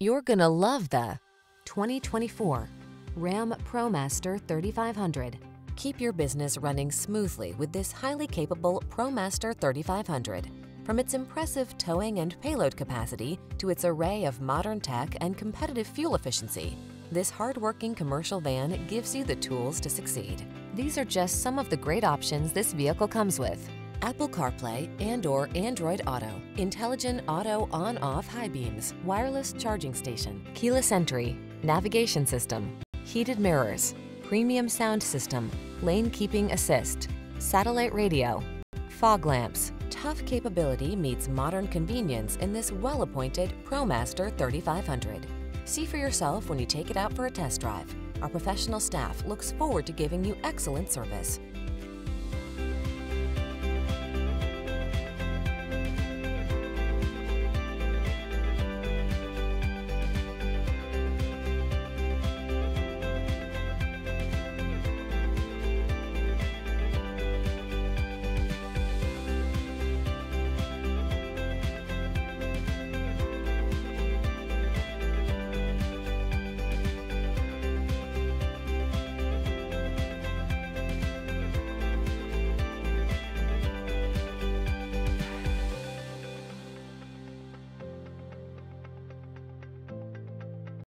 You're gonna love the 2024 Ram ProMaster 3500. Keep your business running smoothly with this highly capable ProMaster 3500. From its impressive towing and payload capacity to its array of modern tech and competitive fuel efficiency, this hardworking commercial van gives you the tools to succeed. These are just some of the great options this vehicle comes with: Apple CarPlay and/or Android Auto, intelligent auto on-off high beams, wireless charging station, keyless entry, navigation system, heated mirrors, premium sound system, lane keeping assist, satellite radio, fog lamps. Tough capability meets modern convenience in this well-appointed ProMaster 3500. See for yourself when you take it out for a test drive. Our professional staff looks forward to giving you excellent service.